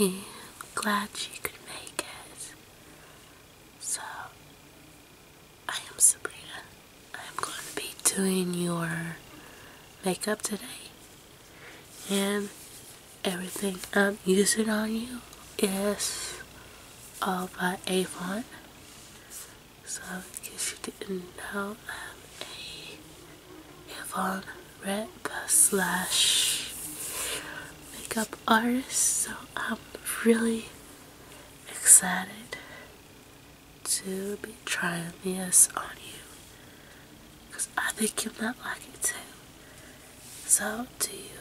I'm glad she could make it. So, I am Sabrina. I'm going to be doing your makeup today. And everything I'm using on you is all by Avon. So, in case you didn't know, I'm a Avon rep/makeup artist, so I'm really excited to be trying this on you because I think you might like it too. So do you.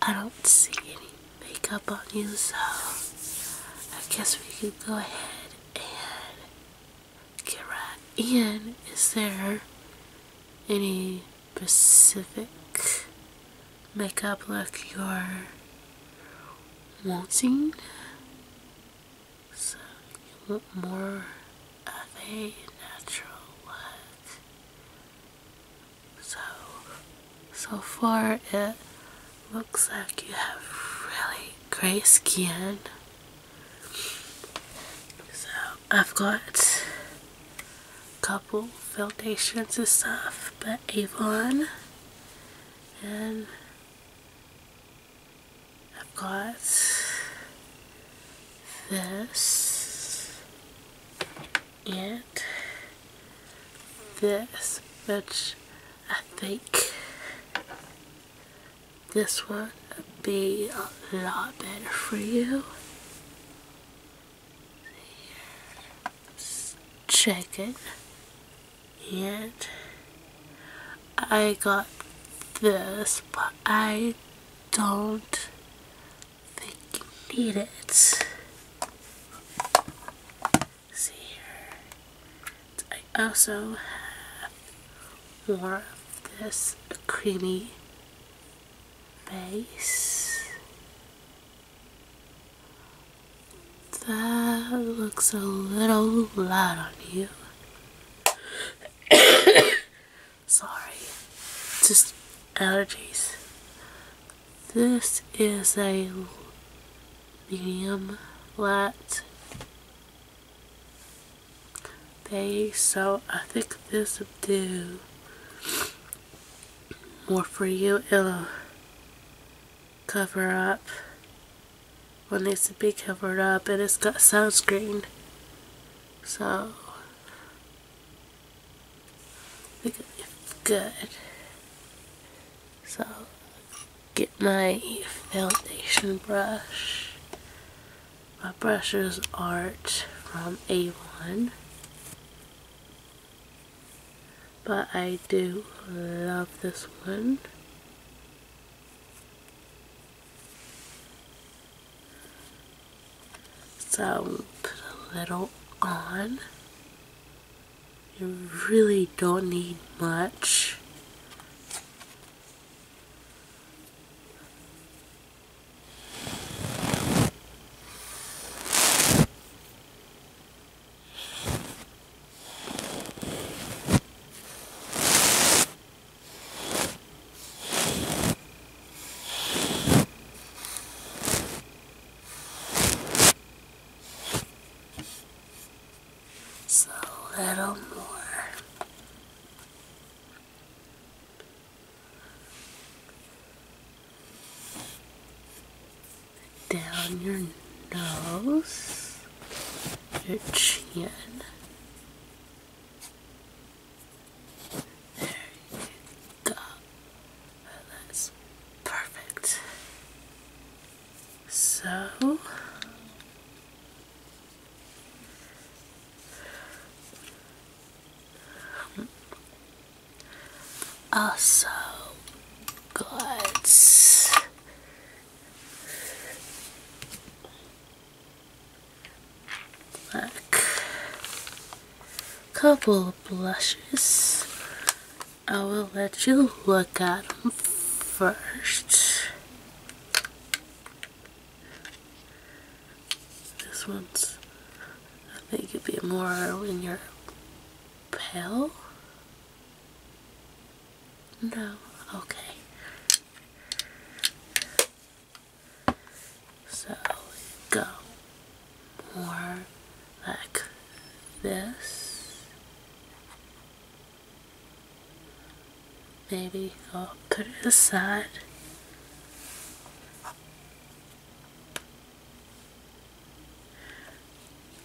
I don't see any makeup on you, so I guess we could go ahead and get right in. Is there any specific makeup look you're wanting? So you want more of a natural look. So far it looks like you have really great skin. So I've got a couple foundations and stuff, but Avon, and I've got this and this, which I think this one would be a lot better for you. Let's check it. And I got this, but I don't think you need it. See here. I also have more of this creamy base. That looks a little light on you. Sorry, just allergies. This is a medium light base, so I think this will do more for you. It'll cover up what needs to be covered up, and it's got sunscreen, so I think it's good. So, get my foundation brush. My brushes aren't from Avon, but I do love this one. So, put a little on. You really don't need much. So a little more. Down your nose, your chin. There you go. That's perfect. So also got couple blushes. I will let you look at them first. This one's, I think it'd be more when you're pale. No, okay. more like this, maybe I'll put it aside.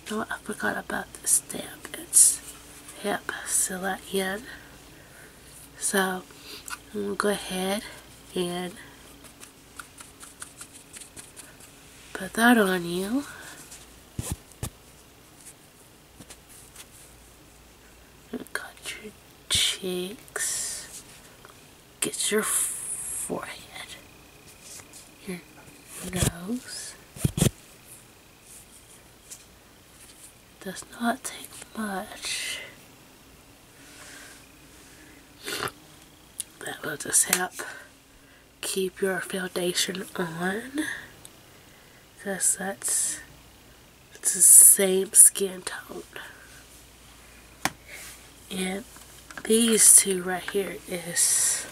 You know what, I forgot about the stamp. It's, yep, still at the end. So I'm gonna go ahead and put that on you. Cut your cheeks. Get your forehead. Your nose. Does not take much. That will just help keep your foundation on. Because that's, it's the same skin tone. And these two right here is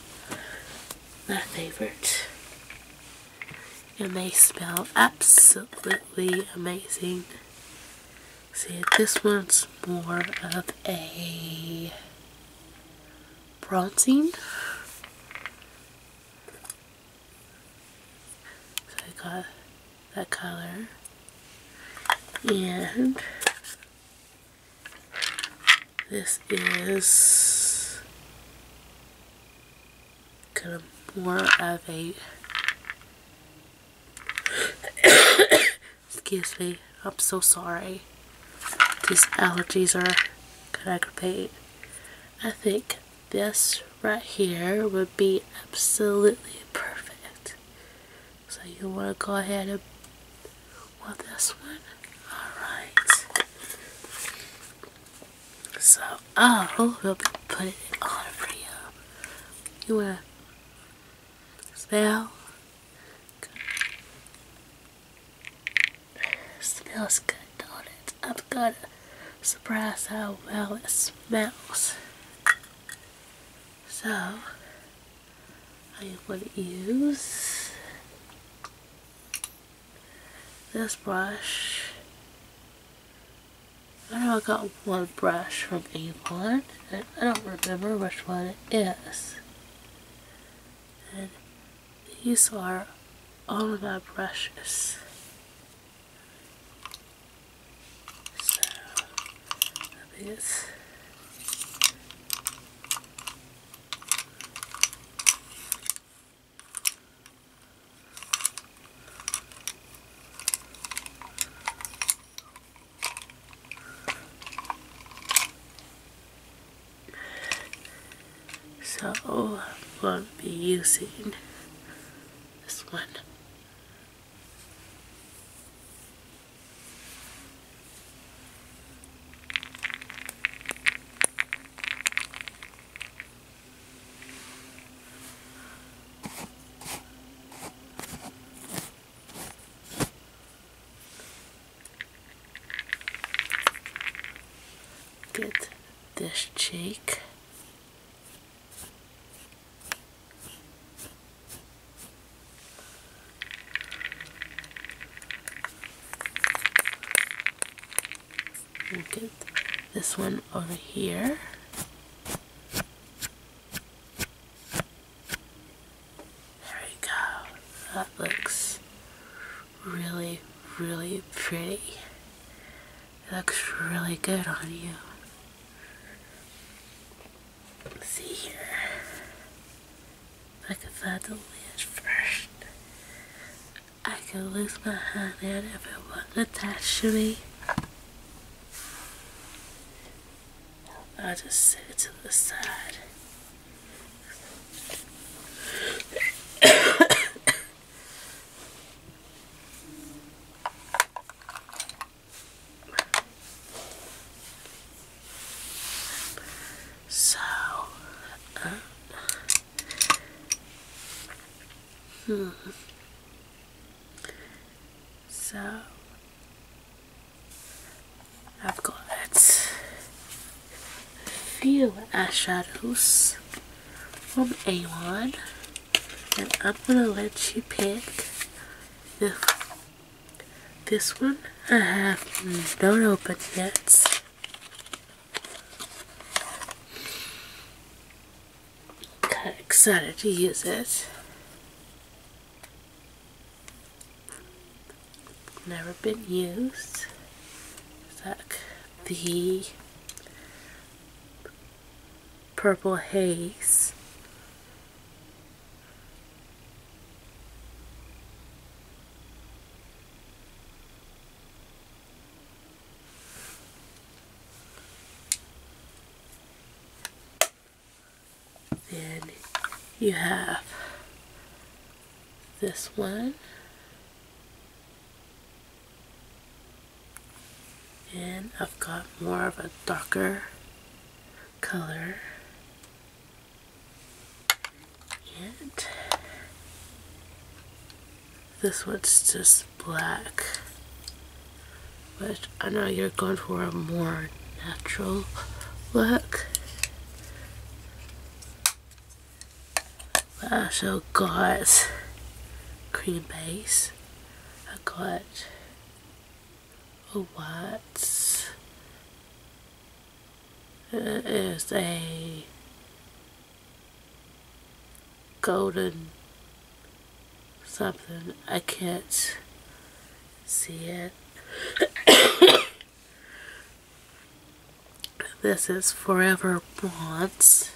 my favorite. And they smell absolutely amazing. See, this one's more of a bronzing. So I got that color, and this is kind of more of a excuse me, I'm so sorry, these allergies are kind of aggravating. I think this right here would be absolutely perfect, so you want to go ahead and this one. Alright. So, oh, we'll put it on for you. You want to smell? Good. Smells good, don't it? I'm gonna surprise how well it smells. So, I'm going to use this brush. I know I got one brush from Avon, and I don't remember which one it is. And these are all of my brushes. So, I think it's so I'm going to be using this one. Get this cheek. Get this one over here. There we go. That looks really, really pretty. It looks really good on you. Let's see here. If I can find the lid first. I can lose my hand in if it wasn't attached to me. I'll just set it to the side. So, So, I've got it. Few eyeshadows from Avon, and I'm gonna let you pick this one I have not opened yet. Kind of excited to use it. Never been used. It's like the Purple Haze. Then you have this one, and I've got more of a darker color, and this one's just black, but I know you're going for a more natural look. I also got cream base, I got a white, it is a golden something, I can't see it. This is Forever Bronze.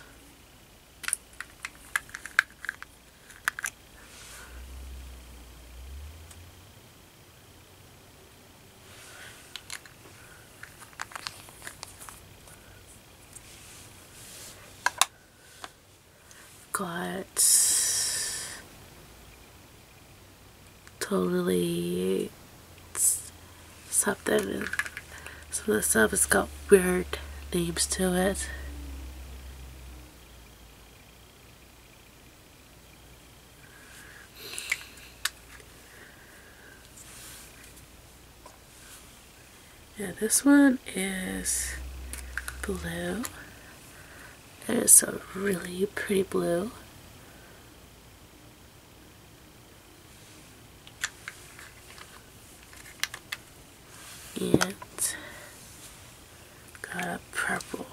Got totally something, and some of the stuff has got weird names to it. Yeah, this one is blue. That is a really pretty blue. And got a purple.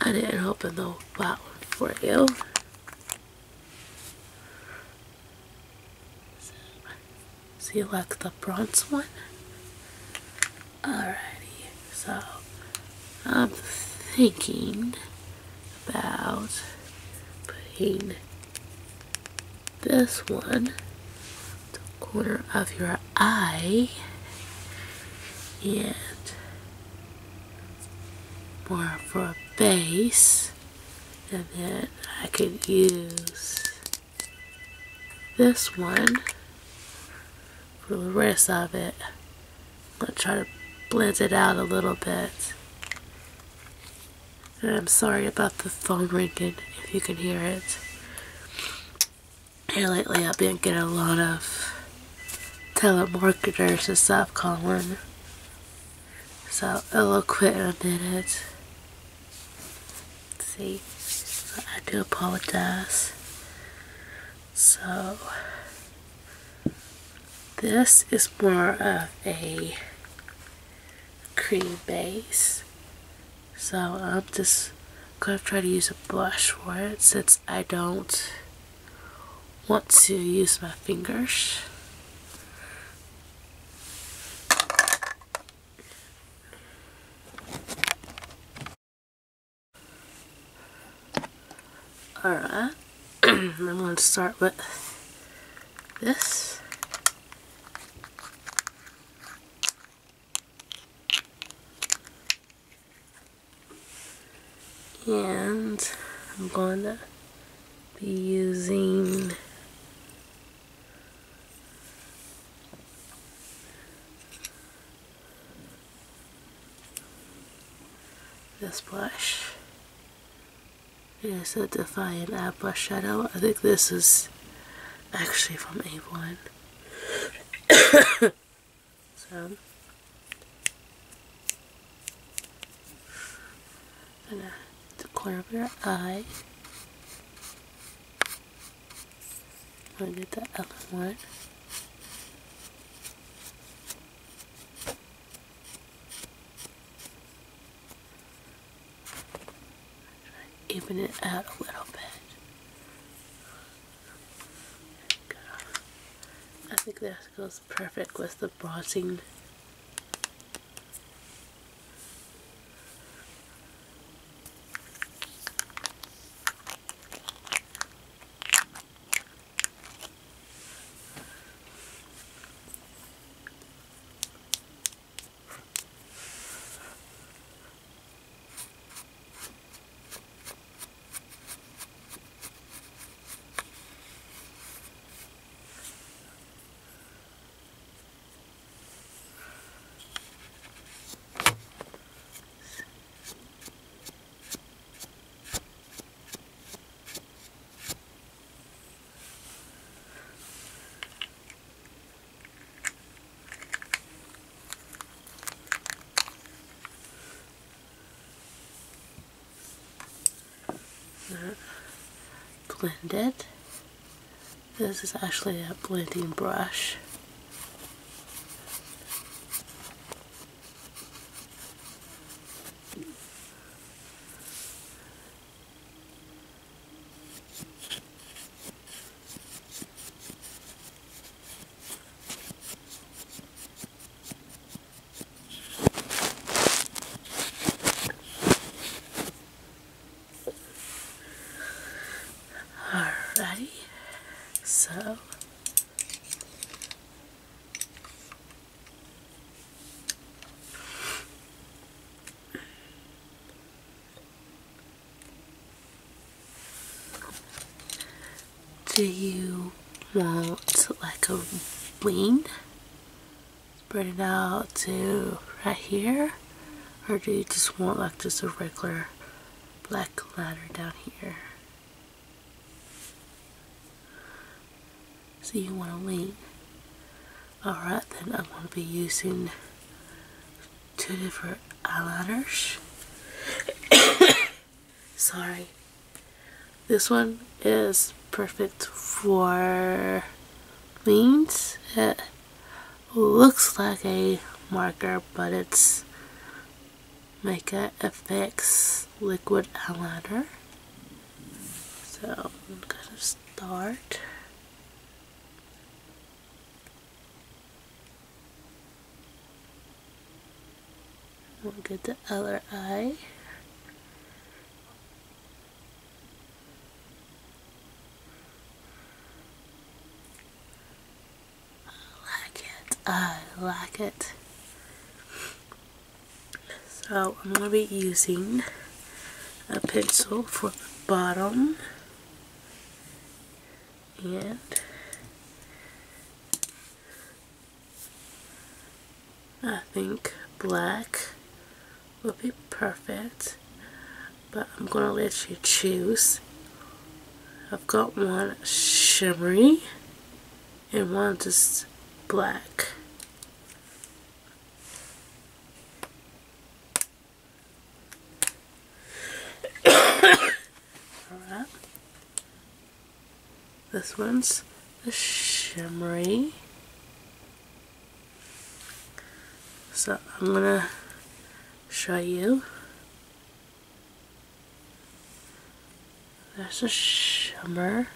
I didn't open the white one for you. So you like the bronze one? Alrighty, so I'm thinking about putting this one at the corner of your eye and more for a base, and then I can use this one for the rest of it. I'm going to try to blend it out a little bit. And I'm sorry about the phone ringing if you can hear it. And lately I've been getting a lot of telemarketers and stuff calling, so it'll quit in a minute. Let's see, so I do apologize. So this is more of a cream base, so I'm just going to try to use a blush for it since I don't want to use my fingers. Alright, I'm going to start with this. And I'm going to be using this blush. It's a Defiant Eye Blush Shadow. I think this is actually from Avon. So I'm going to corner of your eye. I'm going to get the other one. Even it out a little bit. There we go. I think that goes perfect with the bronzing. Blend it. This is actually a blending brush. Do you want like a wing, spread it out to right here, or do you just want like just a regular black ladder down here? So you want a wing. Alright, then I'm going to be using two different eyeliners. Sorry. This one is perfect for wings. It looks like a marker, but it's Mica FX liquid eyeliner. So I'm gonna start. We'll get the other eye. I like it. So I'm going to be using a pencil for the bottom and I think black will be perfect, but I'm going to let you choose. I've got one shimmery and one just black. This one's the shimmery. So I'm gonna show you. There's a shimmer.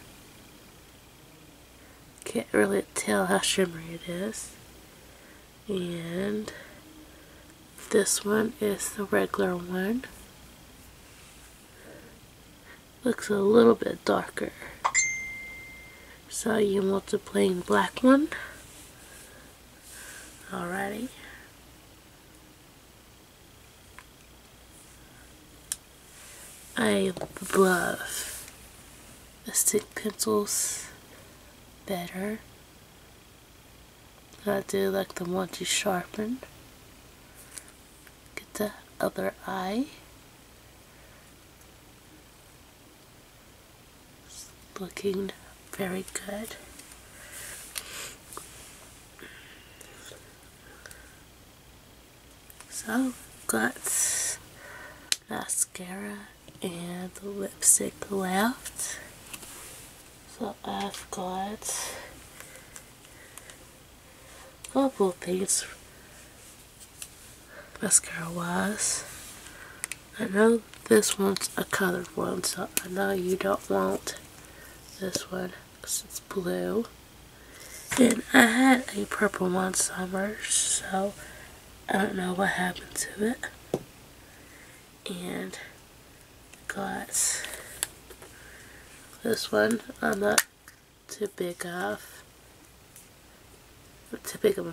Can't really tell how shimmery it is. And this one is the regular one. Looks a little bit darker. So you want the plain black one. Alrighty. I love the stick pencils better. I do like the ones you sharpen. Get the other eye. It's looking very good. So, got mascara and lipstick left. So I've got a couple of things mascara wise. I know this one's a colored one, so I know you don't want this one because it's blue. And I had a purple one summer, so I don't know what happened to it. And I got this one. I'm not too big of a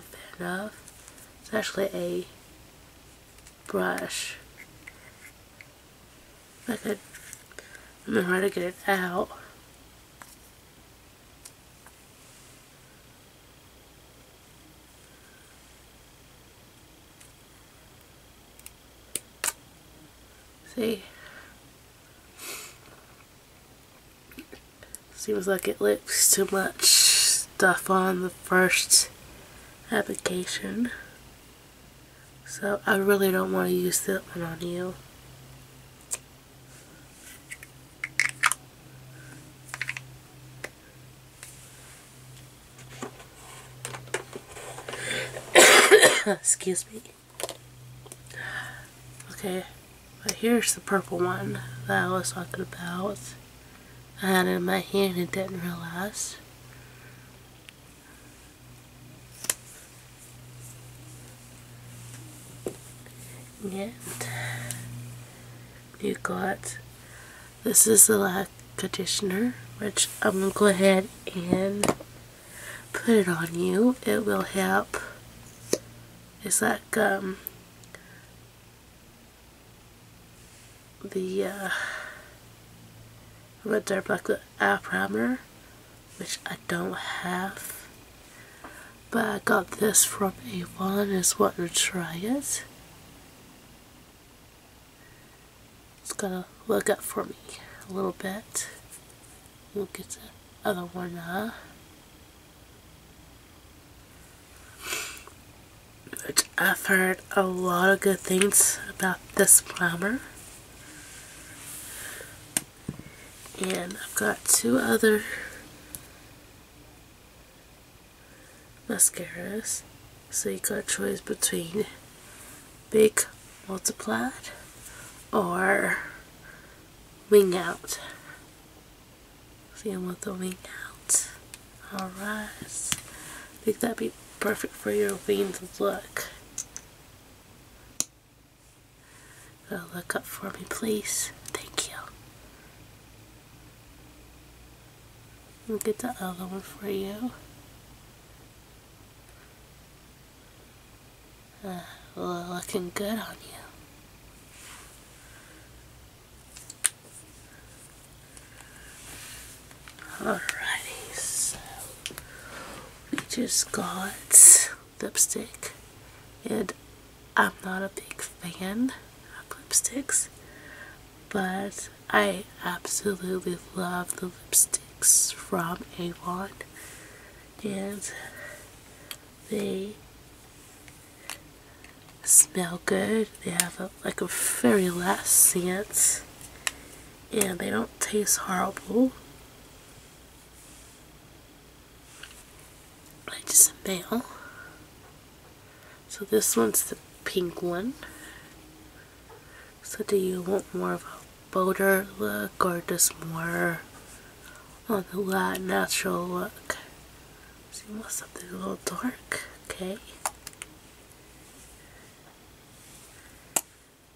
fan of. It's actually a brush. I'm gonna try to get it out. Seems like it licks too much stuff on the first application, so I really don't want to use that one on you. Excuse me. Okay. But here's the purple one that I was talking about. I had it in my hand and didn't realize. And you got, this is the lac conditioner, which I'm going to go ahead and put it on you. It will help. It's like, I'm going to dark black the eye primer, which I don't have, but I got this from Avon. Is what to try it. It's gonna look up for me a little bit. We'll get the other one now, which I've heard a lot of good things about this primer. And I've got two other mascaras, so you got a choice between Big Multiplied or Wing Out. See, I want the Wing Out. Alright, I think that'd be perfect for your winged look. Look up for me, please. Thank you. We'll get the other one for you. Looking good on you. Alrighty, so we just got lipstick, and I'm not a big fan of lipsticks, but I absolutely love the lipstick from Avon, and they smell good. They have a very light scent, and they don't taste horrible. I just smell. So this one's the pink one. So do you want more of a bolder look, or just more on the light, natural look? So you want something a little dark, okay?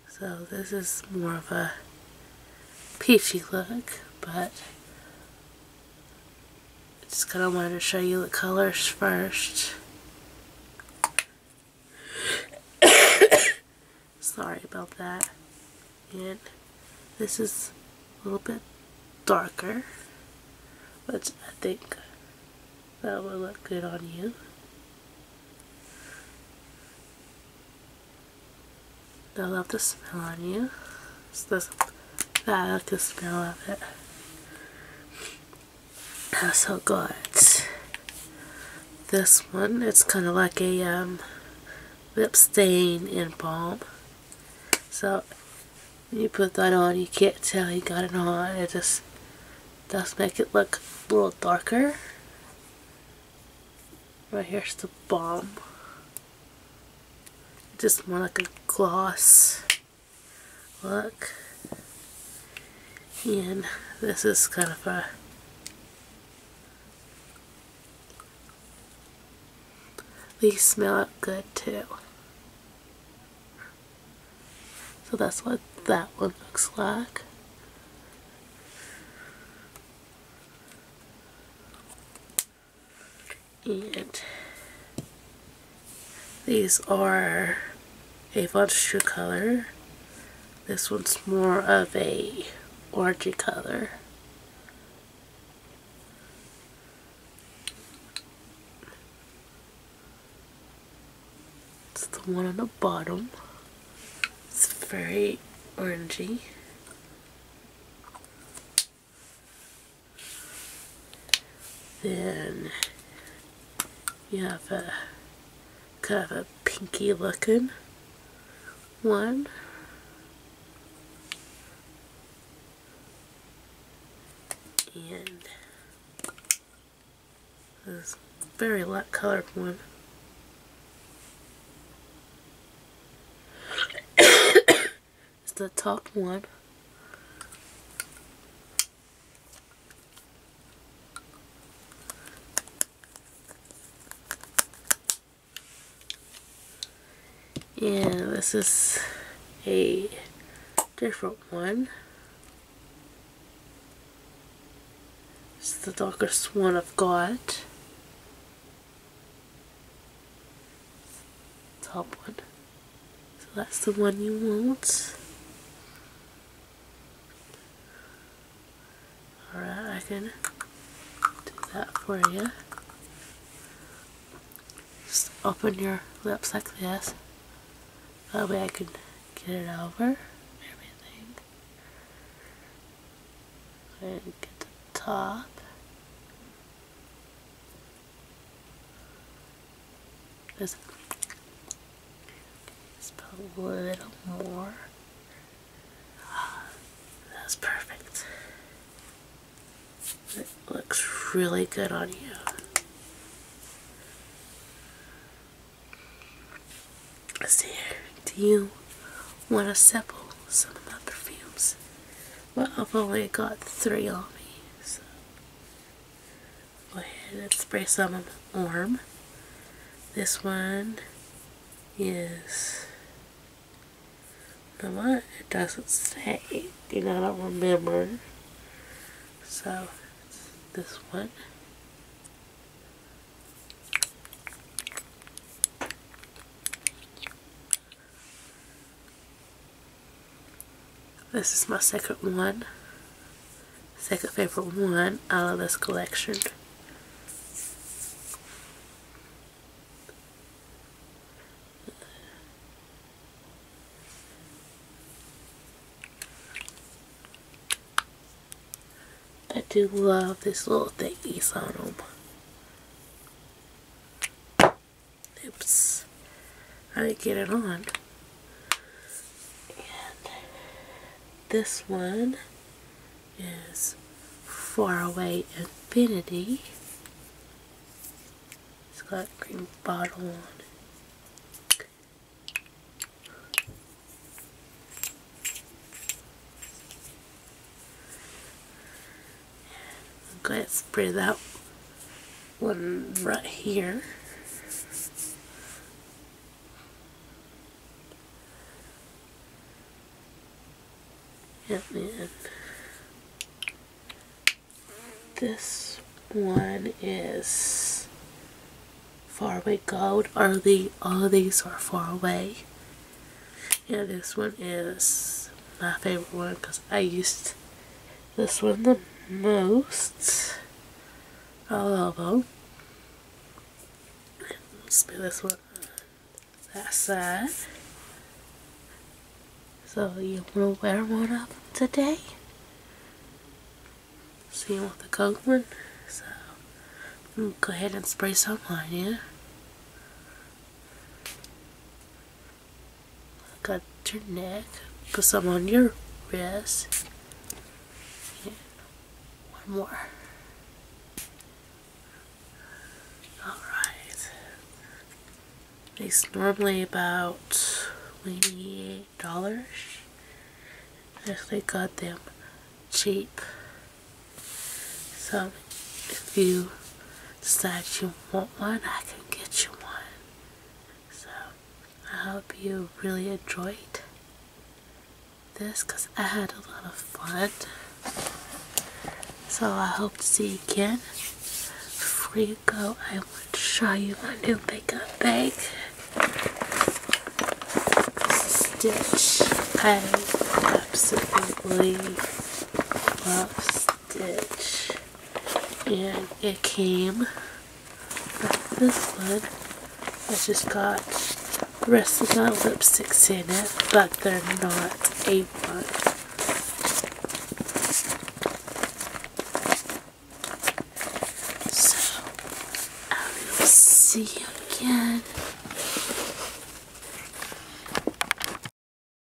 So this is more of a peachy look, but I just kind of wanted to show you the colors first. Sorry about that. And this is a little bit darker, which I think that will look good on you. I love the smell on you. So I like the smell of it. I also got this one. It's kind of like a lip stain and balm. So When you put that on, you can't tell you got it on. It just does make it look a little darker. Right here's the bomb. Just more like a gloss look. And this is kind of a these smell good too. So that's what that one looks like. And these are Avon's true color. This one's more of a orangey color. It's the one on the bottom. It's very orangey. Then you have a kind of a pinky looking one. And this very light colored one. It's the top one. And this is a different one. It's the darkest one I've got. Top one. So that's the one you want. Alright, I can do that for you. Just open your lips like this. That way I can get it over everything. And get the top. Just put a little more. That's perfect. It looks really good on you. Let's see here. Do you want to sample some of my perfumes? Well, I've only got 3 on me, so go ahead and spray some on my arm. This one is, you know what, it doesn't say, you know, I don't remember, so it's this one. This is my second favorite one out of this collection. I do love these little thingies on them. Oops, I didn't get it on. This one is Far Away Infinity. It's got a green bottle on it. I'm going to spray that one right here. And then this one is Far Away Gold. All of these are Far Away. And this one is my favorite one because I used this one the most. I love them. Let's put this one on that side. So you want to wear one of them today? So you want the gold one? So I'm gonna go ahead and spray some on you. Got your neck. Put some on your this. Yeah. One more. Alright. It's normally about $28. I actually got them cheap. So if you decide you want one, I can get you one. So I hope you really enjoyed this, because I had a lot of fun. So I hope to see you again. Before you go, I want to show you my new makeup bag. This is Stitch. I absolutely love Stitch. And it came with this one. I just got the rest of my lipsticks in it, but they're not Avon. So I will see you again.